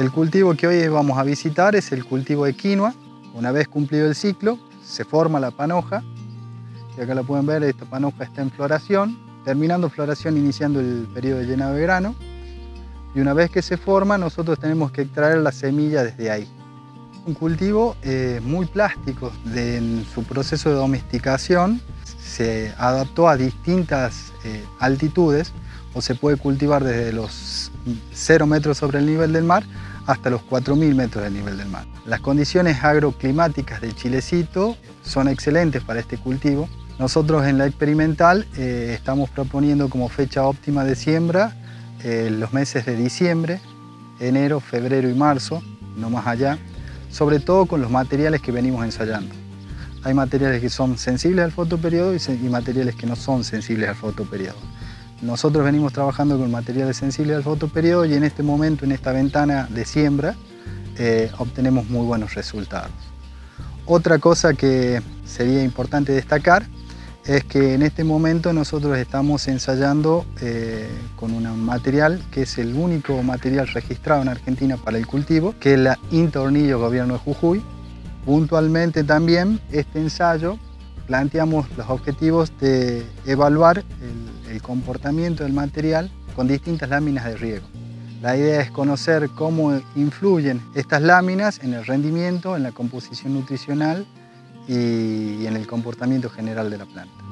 El cultivo que hoy vamos a visitar es el cultivo de quinoa. Una vez cumplido el ciclo, se forma la panoja. Y acá la pueden ver, esta panoja está en floración, terminando floración, iniciando el periodo de llenado de grano. Y una vez que se forma, nosotros tenemos que extraer la semilla desde ahí. Un cultivo muy plástico. En su proceso de domesticación se adaptó a distintas altitudes, o se puede cultivar desde los 0 metros sobre el nivel del mar hasta los 4.000 metros del nivel del mar. Las condiciones agroclimáticas de Chilecito son excelentes para este cultivo. Nosotros en la experimental estamos proponiendo como fecha óptima de siembra los meses de diciembre, enero, febrero y marzo, no más allá, sobre todo con los materiales que venimos ensayando. Hay materiales que son sensibles al fotoperiodo y materiales que no son sensibles al fotoperiodo. Nosotros venimos trabajando con materiales sensibles al fotoperiodo y en este momento, en esta ventana de siembra, obtenemos muy buenos resultados. Otra cosa que sería importante destacar es que en este momento nosotros estamos ensayando con un material que es el único material registrado en Argentina para el cultivo, que es la Intornillo Gobierno de Jujuy. Puntualmente también este ensayo planteamos los objetivos de evaluar el comportamiento del material con distintas láminas de riego. La idea es conocer cómo influyen estas láminas en el rendimiento, en la composición nutricional y en el comportamiento general de la planta.